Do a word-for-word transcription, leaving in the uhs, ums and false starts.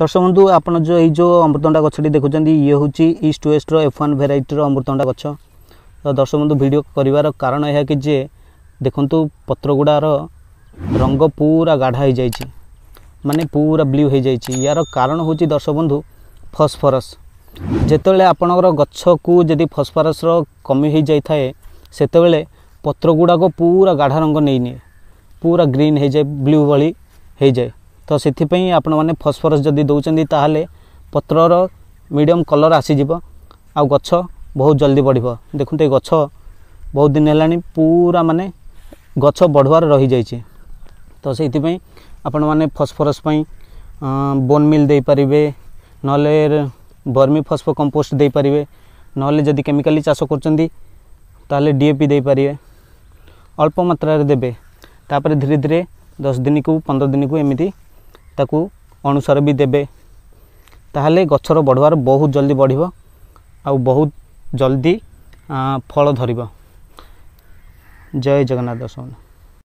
दर्शक बंधु आपड़ जो ये जो अमृतभंडा गच्छी देखुं ये हूँ ईस्ट वेस्ट एफ वन भेर अमृतभंडा गच्छ। तो दर्शक बंधु भिडियो कर कारण यह कि जे देखु पत्रगुड़ार रंग पूरा गाढ़ा हो जाए माने पूरा ब्ल्यू हो जाए। यार कारण हूँ दर्शक बंधु फस्फोरस। जितेबाला आपणर गच्छ को जदि फस्फोरस कमी हो जाए से पत्रगुड़ा को पूरा गाढ़ा रंग नहीं निए पूरा ग्रीन हो जाए ब्ल्यू भली हो जाए। तो से आपण मैंने फस्फोरस जदि दौरान ताहले पत्रर मीडियम कलर आसीज आ गच्छ बहुत जल्दी बढ़। देखो ये गच्छ बहुत दिन है पूरा माने गच्छ बढ़वार रही जाए। तो से आपण मैंने फस्फोरस बोन मिल दे पारे ना बर्मी फस्फो कंपोस्ट दे पारे ना जदि केमिकली चाष कर डीएपी दे पारे अल्प मात्रा देवे। तापर धीरे धीरे दस दिन को पंद्रह दिन को एमती ताकू अनुसार भी देवे ताहले गच्छर बढ़वार बहुत जल्दी बढ़ बहुत जल्दी फल धरिबा। जय जगन्नाथ दर्शन।